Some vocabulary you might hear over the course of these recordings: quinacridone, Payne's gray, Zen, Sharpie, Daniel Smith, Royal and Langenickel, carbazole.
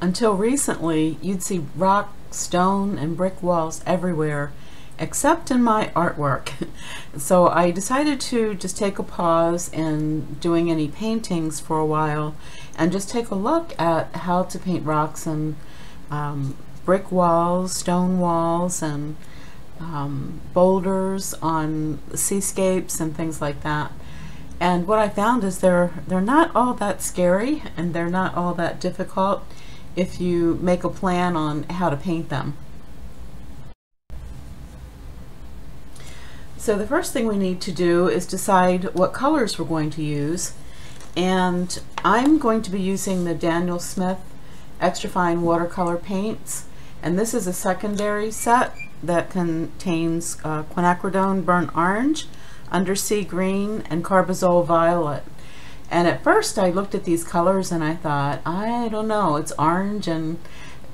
Until recently, you'd see rock, stone, and brick walls everywhere, except in my artwork. So I decided to just take a pause in doing any paintings for a while and just take a look at how to paint rocks and brick walls, stone walls, and boulders on seascapes and things like that. And what I found is they're not all that scary, and they're not all that difficult if you make a plan on how to paint them. So the first thing we need to do is decide what colors we're going to use, and I'm going to be using the Daniel Smith Extra Fine Watercolor Paints, and this is a secondary set that contains quinacridone burnt orange, undersea green, and carbazole violet. And at first I looked at these colors and I thought, I don't know, it's orange and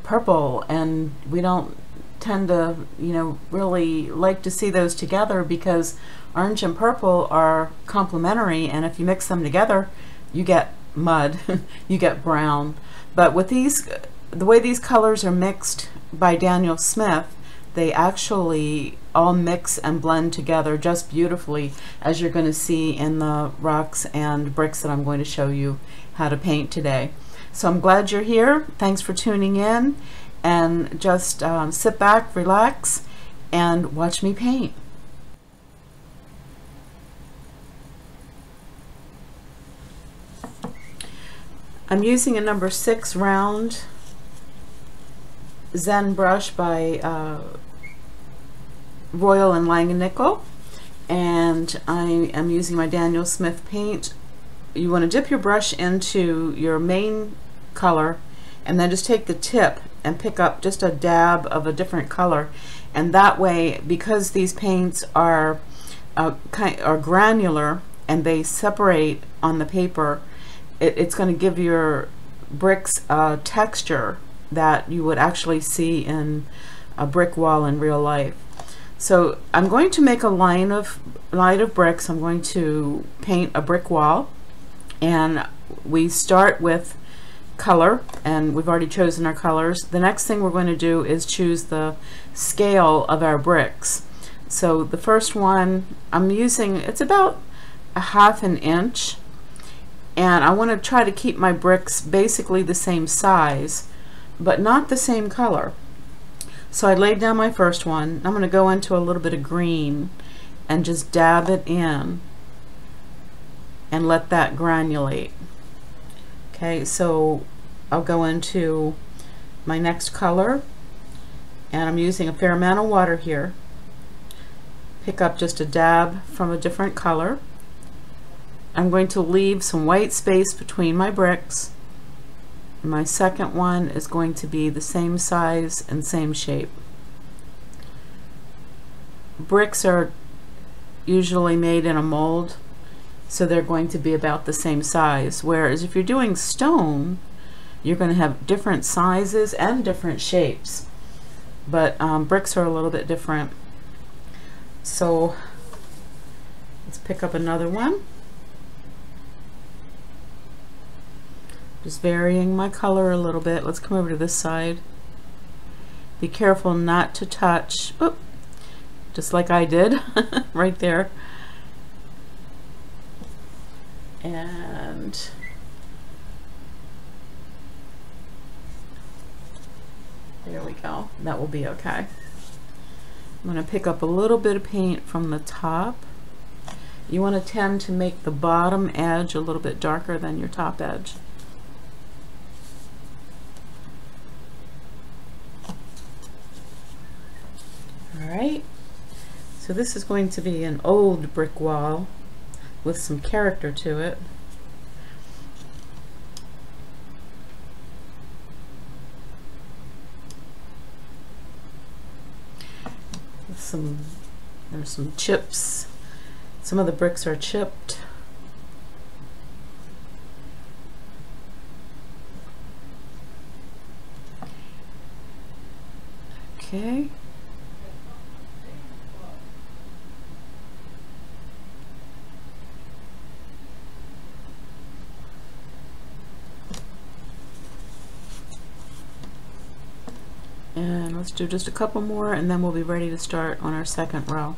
purple, and we don't tend to, you know, really like to see those together because orange and purple are complementary, and if you mix them together you get mud, you get brown. But with these, the way these colors are mixed by Daniel Smith, they actually all mix and blend together just beautifully, as you're going to see in the rocks and bricks that I'm going to show you how to paint today. So I'm glad you're here. Thanks for tuning in, and just sit back, relax, and watch me paint. I'm using a number 6 round Zen brush by Royal and Langenickel, and I am using my Daniel Smith paint. You want to dip your brush into your main color and then just take the tip and pick up just a dab of a different color, and that way, because these paints are granular and they separate on the paper, it's going to give your bricks a texture that you would actually see in a brick wall in real life. So I'm going to make a line of bricks. I'm going to paint a brick wall, and we start with color, and we've already chosen our colors. The next thing we're going to do is choose the scale of our bricks. So the first one I'm using, it's about a 1/2 inch, and I want to try to keep my bricks basically the same size but not the same color. So I laid down my first one. I'm going to go into a little bit of green and just dab it in and let that granulate. Okay, so I'll go into my next color, and I'm using a fair amount of water here. Pick up just a dab from a different color. I'm going to leave some white space between my bricks. My second one is going to be the same size and same shape. Bricks are usually made in a mold, so they're going to be about the same size, whereas if you're doing stone, you're going to have different sizes and different shapes, but bricks are a little bit different. So let's pick up another one. Just varying my color a little bit. Let's come over to this side. Be careful not to touch, oop, just like I did right there. And there we go. That will be okay. I'm going to pick up a little bit of paint from the top. You want to tend to make the bottom edge a little bit darker than your top edge. Alright, so this is going to be an old brick wall with some character to it. There's some chips. Some of the bricks are chipped. Okay. And let's do just a couple more and then we'll be ready to start on our second row.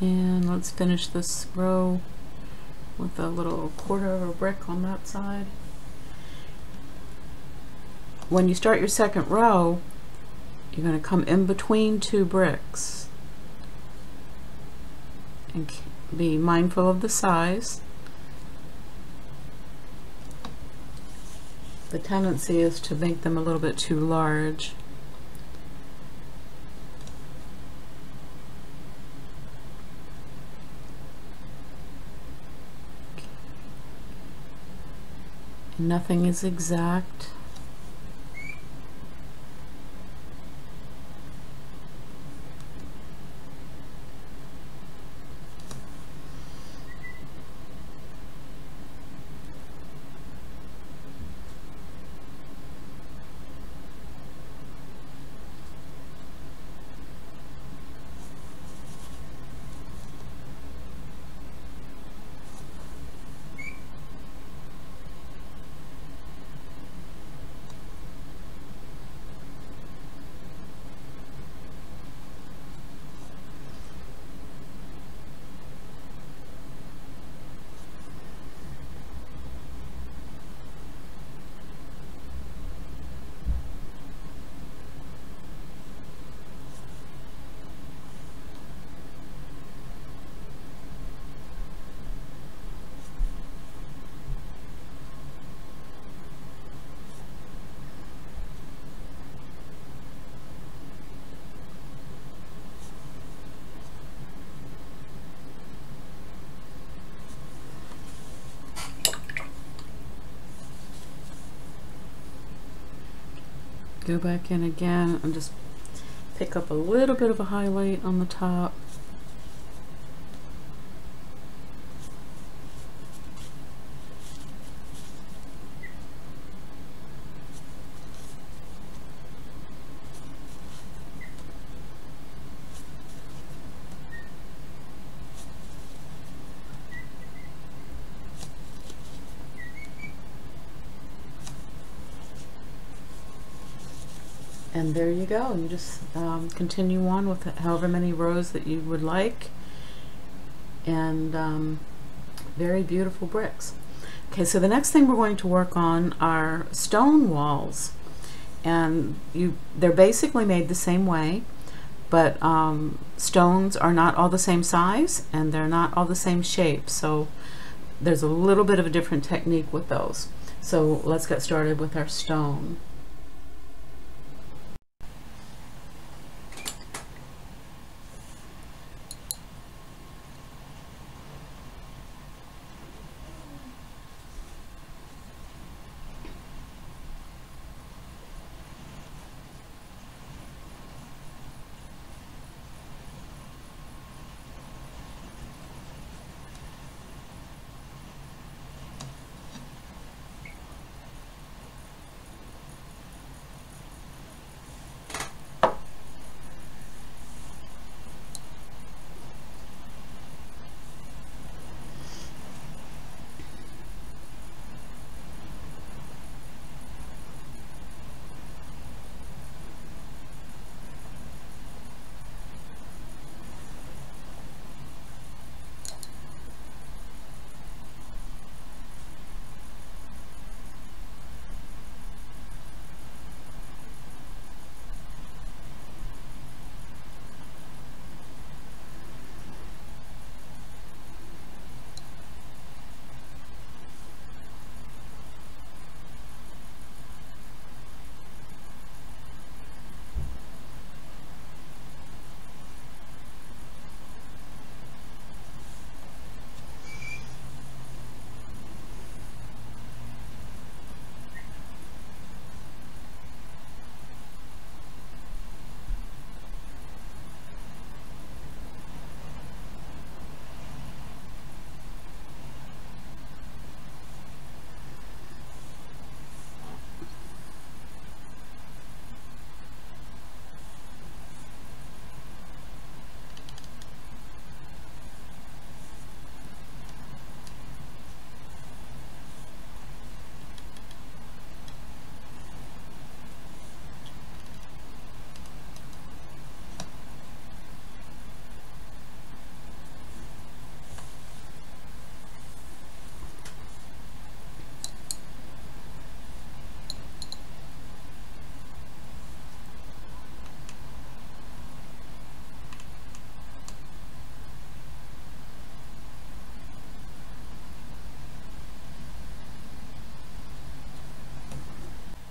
And let's finish this row with a little quarter of a brick on that side. When you start your second row, you're going to come in between two bricks and be mindful of the size. The tendency is to make them a little bit too large. Nothing is exact. Go back in again and just pick up a little bit of a highlight on the top. And there you go. You just continue on with however many rows that you would like, and very beautiful bricks. Okay, so the next thing we're going to work on are stone walls, and they're basically made the same way, but stones are not all the same size and they're not all the same shape, so there's a little bit of a different technique with those. So let's get started with our stone.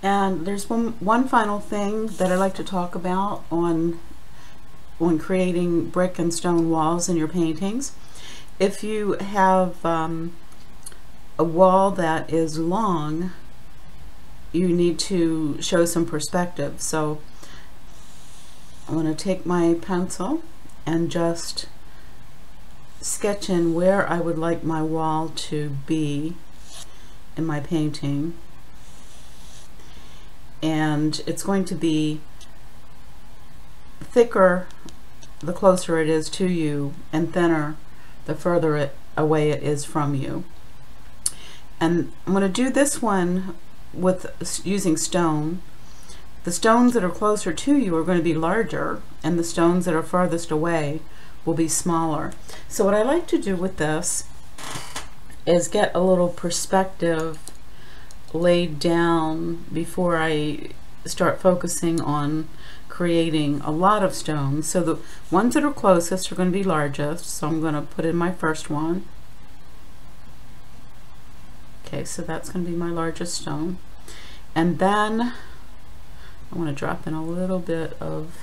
And there's one final thing that I'd like to talk about on creating brick and stone walls in your paintings. If you have a wall that is long, you need to show some perspective. So I'm going to take my pencil and just sketch in where I would like my wall to be in my painting. And it's going to be thicker the closer it is to you, and thinner the further away it is from you. And I'm going to do this one with using stone. The stones that are closer to you are going to be larger, and the stones that are farthest away will be smaller. So what I like to do with this is get a little perspective laid down before I start focusing on creating a lot of stones. So the ones that are closest are going to be largest, so I'm going to put in my first one. Okay, so that's going to be my largest stone. And then I want to drop in a little bit of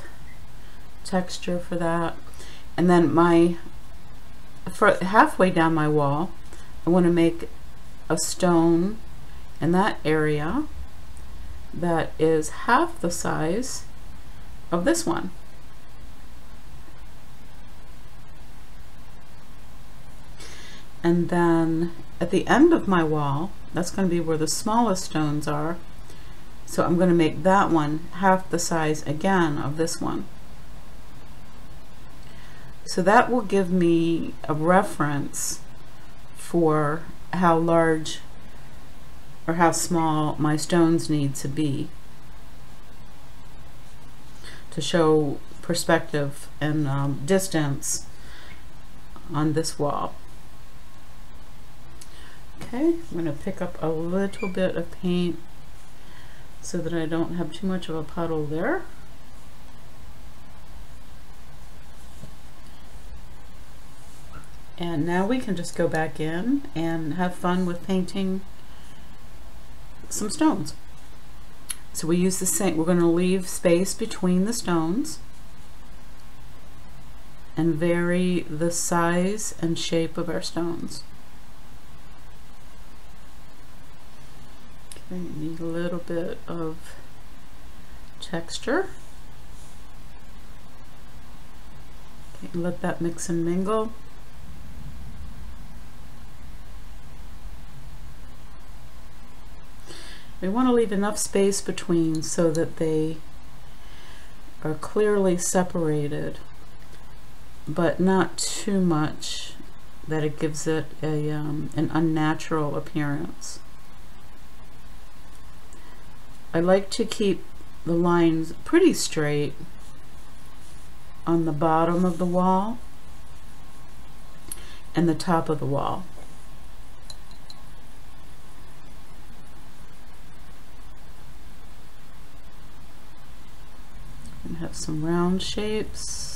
texture for that. And then for halfway down my wall, I want to make a stone in that area that is half the size of this one. And then at the end of my wall, that's going to be where the smallest stones are. So I'm going to make that one half the size again of this one. So that will give me a reference for how large or how small my stones need to be to show perspective and distance on this wall. Okay, I'm going to pick up a little bit of paint so that I don't have too much of a puddle there. And now we can just go back in and have fun with painting some stones. So we use the same, we're going to leave space between the stones and vary the size and shape of our stones. I need a little bit of texture. Okay, let that mix and mingle. We want to leave enough space between so that they are clearly separated, but not too much that it gives it a, an unnatural appearance. I like to keep the lines pretty straight on the bottom of the wall and the top of the wall. And have some round shapes.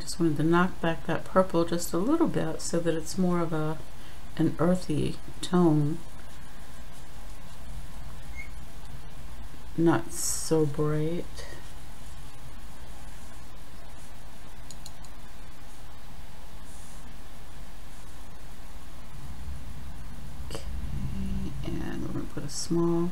Just wanted to knock back that purple just a little bit so that it's more of an earthy tone, not so bright. Okay, and we're going to put a small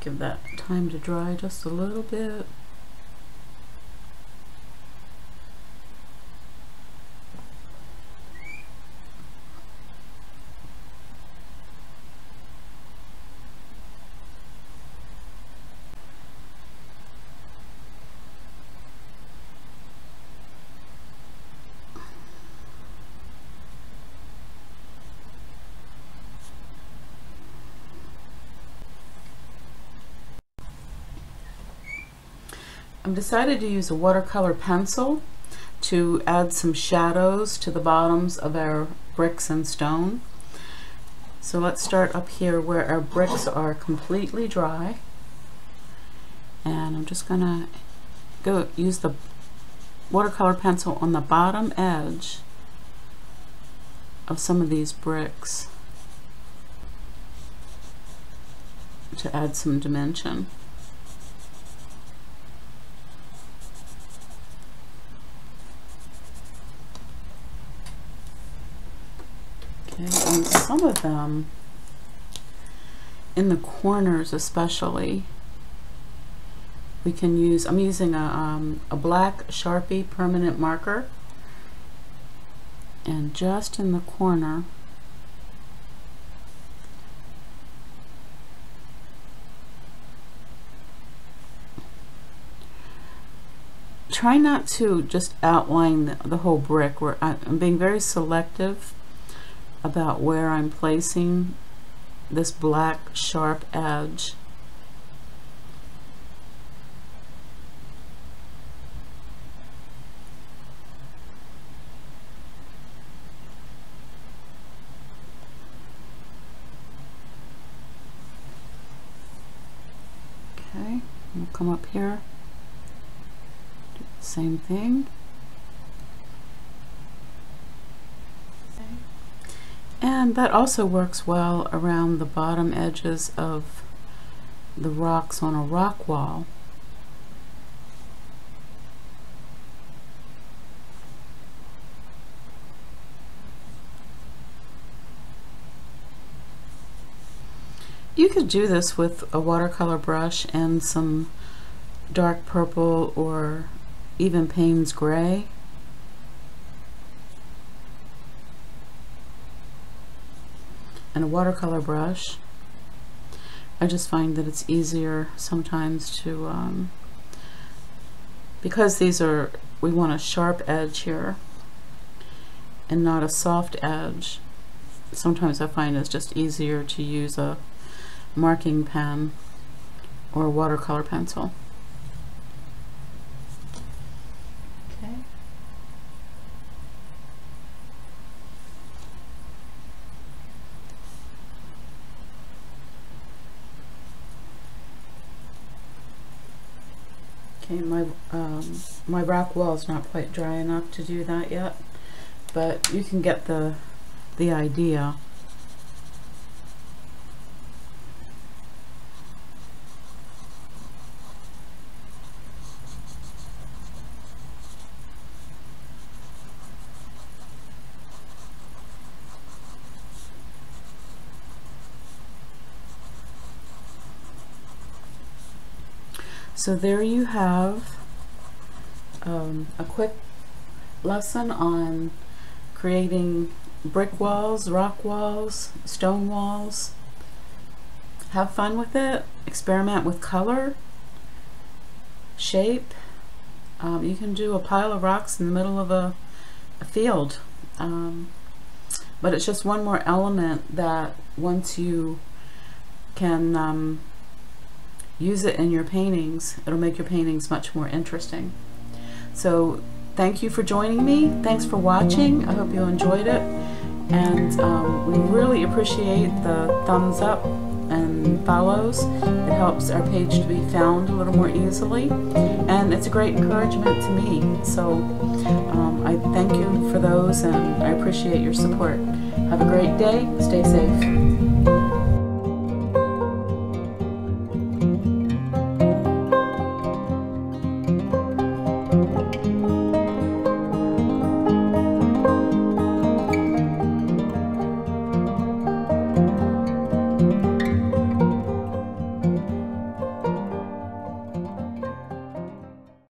give that time to dry just a little bit. I've decided to use a watercolor pencil to add some shadows to the bottoms of our bricks and stone. So let's start up here where our bricks are completely dry, and I'm just gonna go use the watercolor pencil on the bottom edge of some of these bricks to add some dimension. And some of them, in the corners especially, we can use, I'm using a black Sharpie permanent marker, and just in the corner, try not to just outline the whole brick. I'm being very selective about where I'm placing this black sharp edge. Okay, we'll come up here, do the same thing. And that also works well around the bottom edges of the rocks on a rock wall. You could do this with a watercolor brush and some dark purple or even Payne's gray. And a watercolor brush. I just find that it's easier sometimes to, because these are, we want a sharp edge here and not a soft edge. Sometimes I find it's just easier to use a marking pen or a watercolor pencil. My rock wall is not quite dry enough to do that yet, but you can get the idea. So there you have a quick lesson on creating brick walls, rock walls, stone walls. Have fun with it. Experiment with color, shape. You can do a pile of rocks in the middle of a field. But it's just one more element that once you can use it in your paintings, it'll make your paintings much more interesting. So thank you for joining me. Thanks for watching. I hope you enjoyed it. And we really appreciate the thumbs up and follows. It helps our page to be found a little more easily. And it's a great encouragement to me. So I thank you for those, and I appreciate your support. Have a great day. Stay safe.